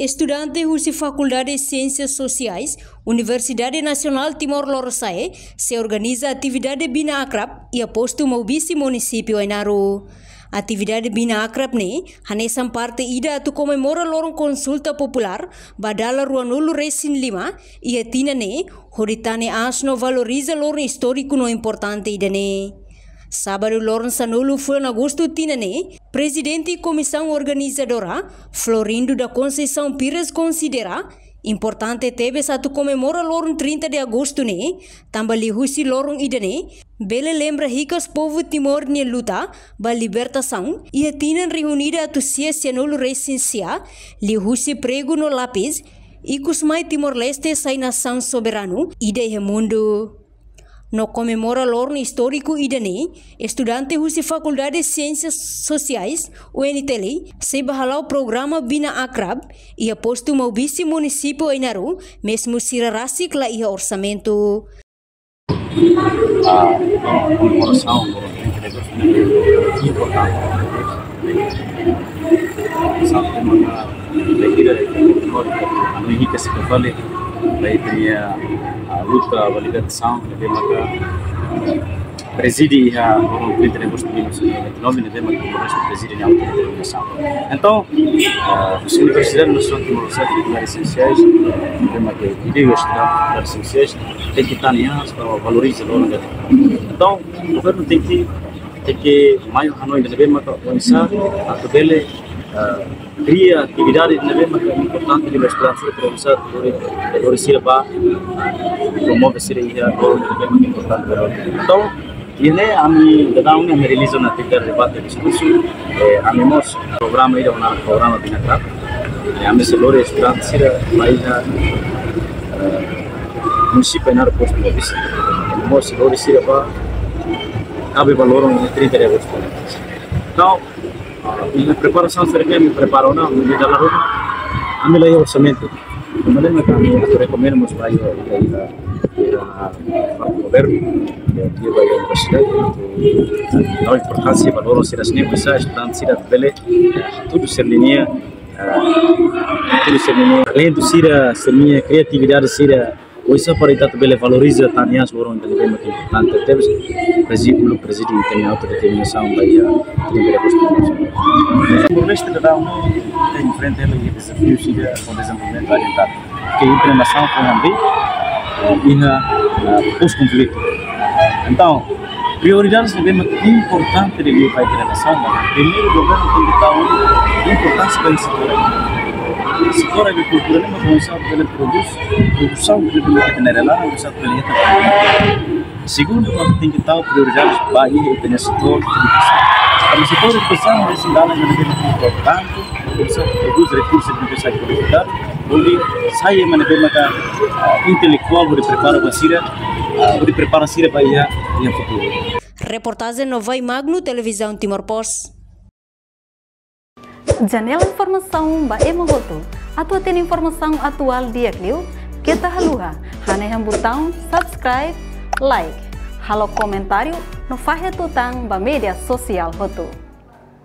Estudante da Faculdade de Ciências Sociais, Universidade Nacional Timor Lorosae, se organiza a atividade Bina Akrab e aposto Maubisse município Ainaro. A atividade Bina Akrab ne, hanesan parte ida atu comemora lorong consulta popular, badala ruanulu resin 5, ia tina ne, horitane asno valoriza lorong histórico no importante ida ne. Sábado lorong sanulu foi na agosto tina ne, presidente comissão organizadora, Florindo da Conceição Pires considera, importante tebe satu comemora lorong 30 de agosto ne, tambali husi lorong ida ne, Bele lembra ricas povo Timor ne luta, ba libertação, e atinan reunida a tucia cianolo recensia, li russe prego no lápis, e cusmai Timor Leste sai nação soberano, ide e mundo. No comemora lorno histórico idane, estudante russe Faculdade de Ciências Sociais, UNTL, se bahala o programa Bina Akrab, e aposto Maubisse município Ainaro, mesmo sirarasik la ia orçamento. A comemoração é importante. Sabe que uma leitura a não rica se vale, daí tem a luta, a validação, daí uma preside a o presidente do Conselho de Econômica, daí uma preside a autodeterminação. Então, as universidades não são universidades essenciais, daí uma que ideia estudar essenciais. Tem que estar nisso para valorizar o lugar. Então, o governo tem que mais a noite também mas começar a trabalhar cria atividade também mas importante de mostrar sobre começar a valorizar para promover ser ia também importante para então ini kami datang ini merilis na Twitter debate diskusi kami mos program ini adalah program Bina Akrab kami seluruh estudiantes sira lainnya município Ainaro posto Maubisse, mostra o Orisira para cabe valor no 30 de agosto. Então, na preparação será que me preparou na medida da rua, a melhor orçamento. O melhor caminho que recomendamos para ir para o governo, que vai à universidade, não importância valor será se necessário, estudante será bele, tudo ser linha, tudo ser linha. Além do Sira, ser minha criatividade Sira Oisa paridade bela valoriza tanias lorong dan tema importante tebes presiden tem autodeterminação daí a primeira postura. Timor Leste cada tem enfrenta desafios e com desenvolvimento orientado que a implementação com ambi e na pós-conflito. Então prioridades é bem importante de levar a implementação. Primeiro o governo tem que dar importância para esse setor. Setor agricultura nem responsável pela produção de biologia general, responsável pela reta. Segundo, tem que estar prioridades para o setor de produção. Para o setor de produção, necessidade de maneira importante, produção produz recursos de necessidade qualificada, onde sai a maneira intelectual de preparo para a Síria, de preparo a Síria para o futuro. Reportagem Novai Magno Televisão Timor Pós. Janela informação ba emogoto, atua ten informação atual dia kliu, kita haluha, hane hambutang, subscribe, like, halo comentário, no fahe tutang ba media sosial hotu.